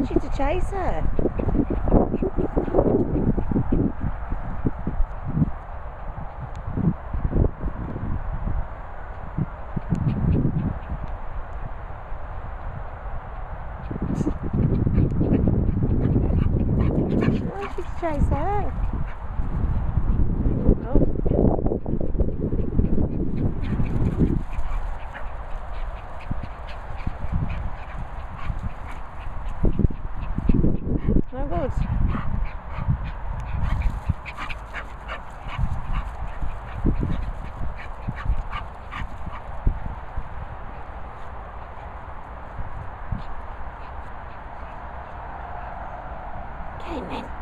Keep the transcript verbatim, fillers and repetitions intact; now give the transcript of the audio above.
want you to chase her. Why don't you chase her? No good. Okay, man.